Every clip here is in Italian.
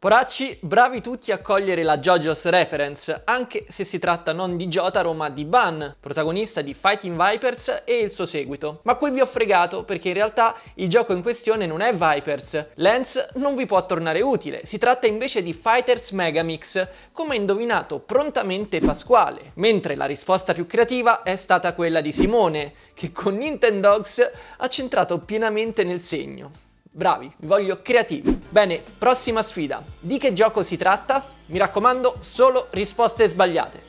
Poracci, bravi tutti a cogliere la JoJo's reference, anche se si tratta non di Jotaro ma di Ban, protagonista di Fighting Vipers e il suo seguito. Ma qui vi ho fregato perché in realtà il gioco in questione non è Vipers. Lens non vi può tornare utile, si tratta invece di Fighters Megamix, come ha indovinato prontamente Pasquale. Mentre la risposta più creativa è stata quella di Simone, che con Nintendogs ha centrato pienamente nel segno. Bravi, vi voglio creativi. Bene, prossima sfida. Di che gioco si tratta? Mi raccomando, solo risposte sbagliate.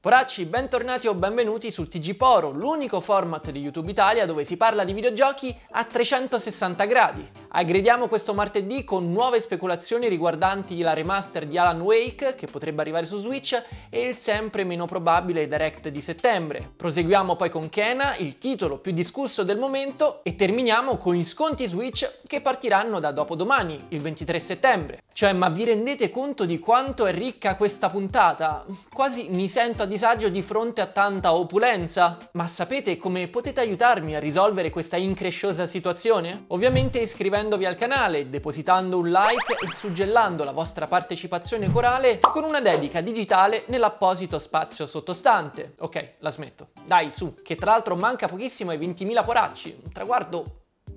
Poracci, bentornati o benvenuti su TG Poro, l'unico format di YouTube Italia dove si parla di videogiochi a 360 gradi. Aggrediamo questo martedì con nuove speculazioni riguardanti la remaster di Alan Wake, che potrebbe arrivare su Switch, e il sempre meno probabile Direct di settembre. Proseguiamo poi con Kena, il titolo più discusso del momento, e terminiamo con gli sconti Switch che partiranno da dopodomani, il 23 settembre. Cioè, ma vi rendete conto di quanto è ricca questa puntata? Quasi mi sento a disagio di fronte a tanta opulenza. Ma sapete come potete aiutarmi a risolvere questa incresciosa situazione? Ovviamente iscrivendovi al canale, depositando un like e suggellando la vostra partecipazione corale con una dedica digitale nell'apposito spazio sottostante. Ok, la smetto. Dai, su, che tra l'altro manca pochissimo ai 20.000 poracci, un traguardo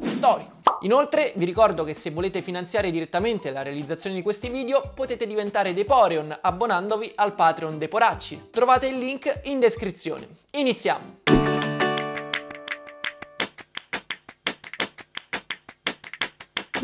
storico. Inoltre vi ricordo che se volete finanziare direttamente la realizzazione di questi video potete diventare dei Poreon abbonandovi al Patreon dei Poracci. Trovate il link in descrizione. Iniziamo!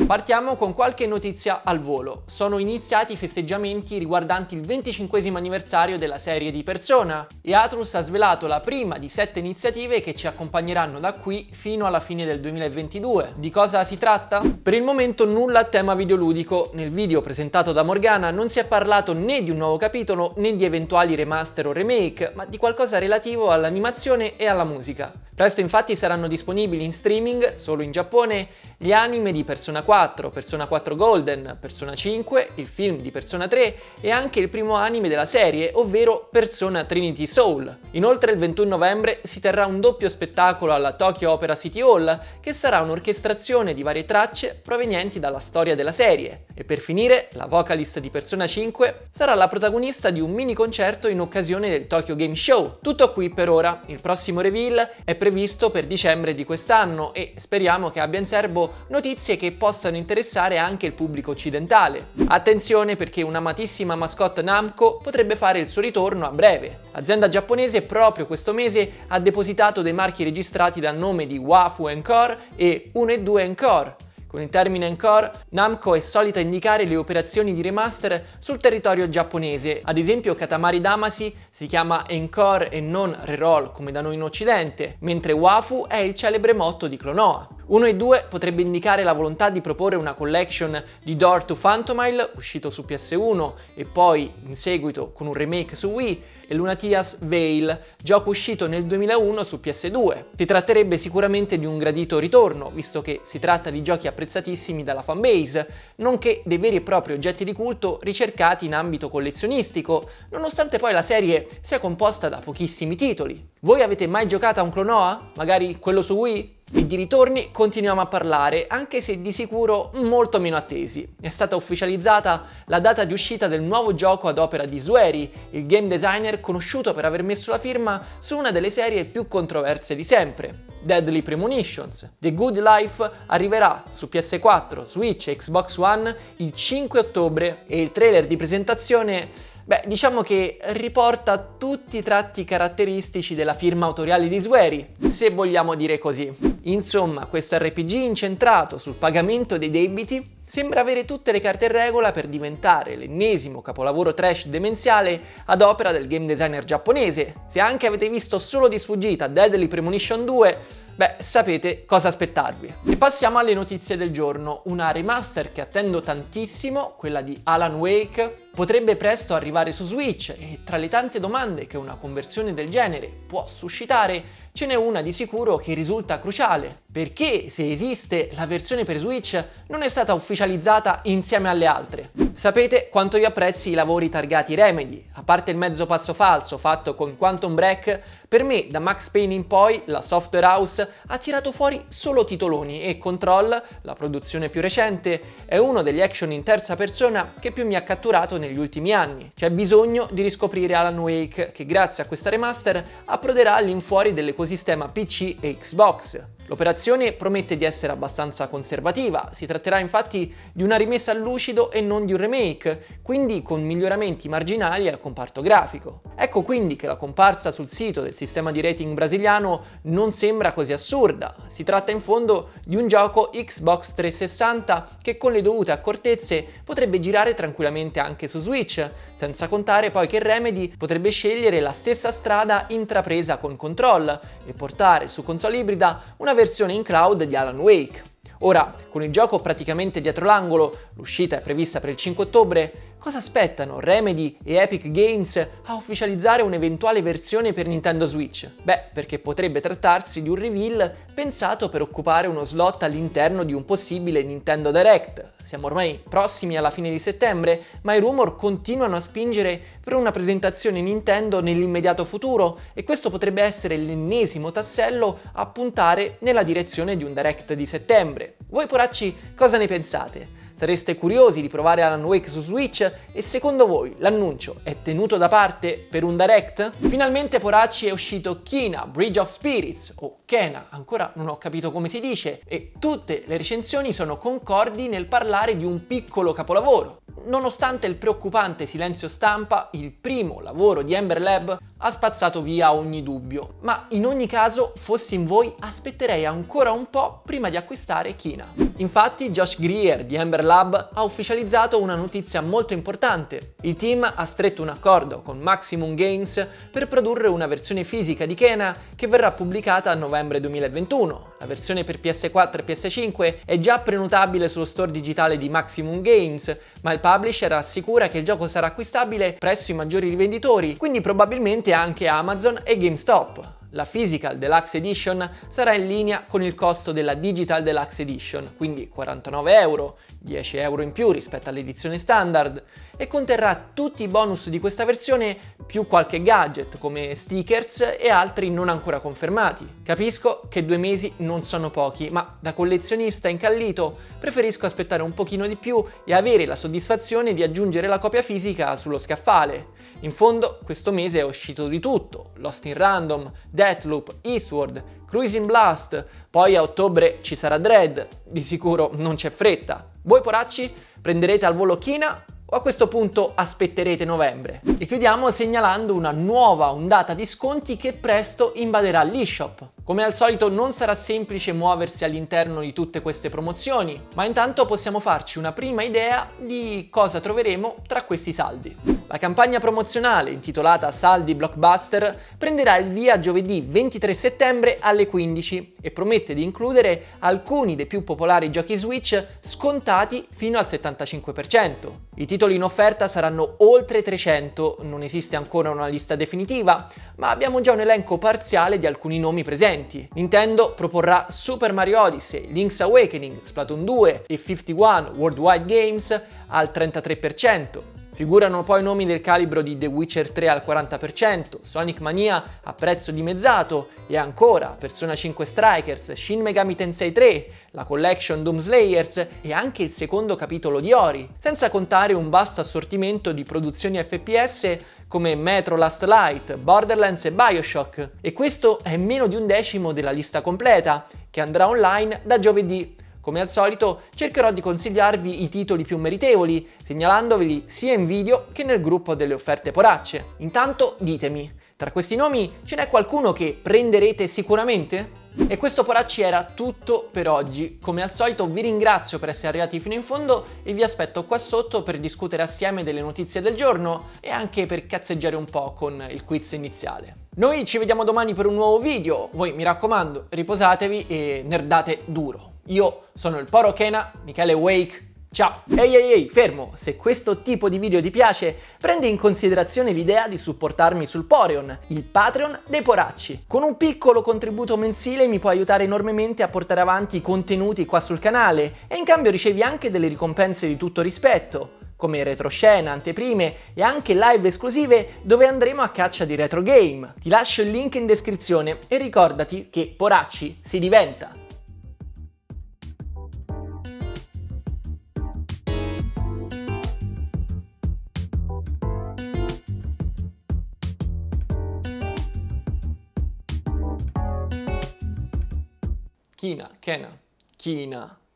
Partiamo con qualche notizia al volo. Sono iniziati i festeggiamenti riguardanti il 25° anniversario della serie di Persona e Atlus ha svelato la prima di 7 iniziative che ci accompagneranno da qui fino alla fine del 2022. Di cosa si tratta? Per il momento nulla a tema videoludico. Nel video presentato da Morgana non si è parlato né di un nuovo capitolo né di eventuali remaster o remake, ma di qualcosa relativo all'animazione e alla musica. Presto infatti saranno disponibili in streaming, solo in Giappone, gli anime di Persona 4, Persona 4 Golden, Persona 5, il film di Persona 3 e anche il primo anime della serie, ovvero Persona Trinity Soul. Inoltre il 21 novembre si terrà un doppio spettacolo alla Tokyo Opera City Hall, che sarà un'orchestrazione di varie tracce provenienti dalla storia della serie. E per finire, la vocalist di Persona 5 sarà la protagonista di un mini concerto in occasione del Tokyo Game Show. Tutto qui per ora, il prossimo reveal è previsto per dicembre di quest'anno e speriamo che abbia in serbo notizie che possano interessare anche il pubblico occidentale. Attenzione perché un'amatissima mascotte Namco potrebbe fare il suo ritorno a breve. L'azienda giapponese proprio questo mese ha depositato dei marchi registrati dal nome di Wafuu Encore e 1 e 2 Encore. Con il termine Encore, Namco è solita indicare le operazioni di remaster sul territorio giapponese. Ad esempio Katamari Damacy si chiama Encore e non Reroll come da noi in occidente, mentre Wafuu è il celebre motto di Klonoa. 1 e 2 potrebbe indicare la volontà di proporre una collection di Door to Phantomile, uscito su PS1 e poi in seguito con un remake su Wii, e Lunatias Veil, gioco uscito nel 2001 su PS2. Si tratterebbe sicuramente di un gradito ritorno, visto che si tratta di giochi apprezzatissimi dalla fanbase, nonché dei veri e propri oggetti di culto ricercati in ambito collezionistico, nonostante poi la serie sia composta da pochissimi titoli. Voi avete mai giocato a un Klonoa? Magari quello su Wii? E di ritorni continuiamo a parlare, anche se di sicuro molto meno attesi. È stata ufficializzata la data di uscita del nuovo gioco ad opera di Swery, il game designer conosciuto per aver messo la firma su una delle serie più controverse di sempre, Deadly Premonition. The Good Life arriverà su PS4, Switch e Xbox One il 5 ottobre e il trailer di presentazione, beh, diciamo che riporta tutti i tratti caratteristici della firma autoriale di Swery, se vogliamo dire così. Insomma, questo RPG incentrato sul pagamento dei debiti sembra avere tutte le carte in regola per diventare l'ennesimo capolavoro trash demenziale ad opera del game designer giapponese. Se anche avete visto solo di sfuggita Deadly Premonition 2, beh, sapete cosa aspettarvi. E passiamo alle notizie del giorno. Una remaster che attendo tantissimo, quella di Alan Wake, potrebbe presto arrivare su Switch e tra le tante domande che una conversione del genere può suscitare, ce n'è una di sicuro che risulta cruciale. Perché, se esiste, la versione per Switch non è stata ufficializzata insieme alle altre? Sapete quanto io apprezzi i lavori targati Remedy, a parte il mezzo passo falso fatto con Quantum Break, per me da Max Payne in poi la software house ha tirato fuori solo titoloni e Control, la produzione più recente, è uno degli action in terza persona che più mi ha catturato negli ultimi anni. C'è bisogno di riscoprire Alan Wake che grazie a questa remaster approderà all'infuori dell'ecosistema PC e Xbox. L'operazione promette di essere abbastanza conservativa, si tratterà infatti di una rimessa al lucido e non di un remake, quindi con miglioramenti marginali al comparto grafico. Ecco quindi che la comparsa sul sito del sistema di rating brasiliano non sembra così assurda, si tratta in fondo di un gioco Xbox 360 che con le dovute accortezze potrebbe girare tranquillamente anche su Switch, senza contare poi che Remedy potrebbe scegliere la stessa strada intrapresa con Control e portare su console ibrida una versione in cloud di Alan Wake. Ora, con il gioco praticamente dietro l'angolo, l'uscita è prevista per il 5 ottobre, cosa aspettano Remedy e Epic Games a ufficializzare un'eventuale versione per Nintendo Switch? Beh, perché potrebbe trattarsi di un reveal pensato per occupare uno slot all'interno di un possibile Nintendo Direct. Siamo ormai prossimi alla fine di settembre, ma i rumor continuano a spingere per una presentazione Nintendo nell'immediato futuro e questo potrebbe essere l'ennesimo tassello a puntare nella direzione di un Direct di settembre. Voi poracci cosa ne pensate? Sareste curiosi di provare Alan Wake su Switch e secondo voi l'annuncio è tenuto da parte per un Direct? Finalmente poracci è uscito Kena Bridge of Spirits o Kena, ancora non ho capito come si dice, e tutte le recensioni sono concordi nel parlare di un piccolo capolavoro. Nonostante il preoccupante silenzio stampa, il primo lavoro di Ember Lab ha spazzato via ogni dubbio, ma in ogni caso, fossi in voi, aspetterei ancora un po' prima di acquistare Kena. Infatti Josh Greer di Ember Lab ha ufficializzato una notizia molto importante. Il team ha stretto un accordo con Maximum Games per produrre una versione fisica di Kena che verrà pubblicata a novembre 2021. La versione per PS4 e PS5 è già prenotabile sullo store digitale di Maximum Games, ma il publisher assicura che il gioco sarà acquistabile presso i maggiori rivenditori, quindi probabilmente anche Amazon e GameStop. La Physical Deluxe Edition sarà in linea con il costo della Digital Deluxe Edition, quindi 49 euro, 10 euro in più rispetto all'edizione standard, e conterrà tutti i bonus di questa versione più qualche gadget come stickers e altri non ancora confermati. Capisco che 2 mesi non sono pochi, ma da collezionista incallito preferisco aspettare un pochino di più e avere la soddisfazione di aggiungere la copia fisica sullo scaffale. In fondo questo mese è uscito di tutto, Lost in Random, Deathloop, Eastward, Cruising Blast, poi a ottobre ci sarà Dread, di sicuro non c'è fretta. Voi poracci prenderete al volo Kena o a questo punto aspetterete novembre? E chiudiamo segnalando una nuova ondata di sconti che presto invaderà l'eShop. Come al solito non sarà semplice muoversi all'interno di tutte queste promozioni, ma intanto possiamo farci una prima idea di cosa troveremo tra questi saldi. La campagna promozionale, intitolata Saldi Blockbuster, prenderà il via giovedì 23 settembre alle 15 e promette di includere alcuni dei più popolari giochi Switch scontati fino al 75%. I titoli in offerta saranno oltre 300, non esiste ancora una lista definitiva, ma abbiamo già un elenco parziale di alcuni nomi presenti. Nintendo proporrà Super Mario Odyssey, Link's Awakening, Splatoon 2 e 51 Worldwide Games al 33%. Figurano poi nomi del calibro di The Witcher 3 al 40%, Sonic Mania a prezzo dimezzato e ancora Persona 5 Strikers, Shin Megami Tensei 3, la collection Doom Slayers e anche il secondo capitolo di Ori, senza contare un vasto assortimento di produzioni FPS come Metro Last Light, Borderlands e Bioshock. E questo è meno di 1/10 della lista completa, che andrà online da giovedì. Come al solito cercherò di consigliarvi i titoli più meritevoli, segnalandoveli sia in video che nel gruppo delle offerte poracce. Intanto ditemi, tra questi nomi ce n'è qualcuno che prenderete sicuramente? E questo poracci era tutto per oggi. Come al solito vi ringrazio per essere arrivati fino in fondo e vi aspetto qua sotto per discutere assieme delle notizie del giorno e anche per cazzeggiare un po' con il quiz iniziale. Noi ci vediamo domani per un nuovo video, voi mi raccomando riposatevi e nerdate duro. Io sono il Poro Kena, Michele Wake, ciao! Ehi, fermo! Se questo tipo di video ti piace, prendi in considerazione l'idea di supportarmi sul Poreon, il Patreon dei poracci. Con un piccolo contributo mensile mi puoi aiutare enormemente a portare avanti i contenuti qua sul canale e in cambio ricevi anche delle ricompense di tutto rispetto. come retroscena, anteprime e anche live esclusive dove andremo a caccia di retro game. Ti lascio il link in descrizione e ricordati che poracci si diventa!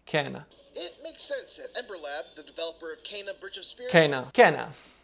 Kena. It makes sense that Ember Lab, the developer of Kena Bridge of Spirits... Kena.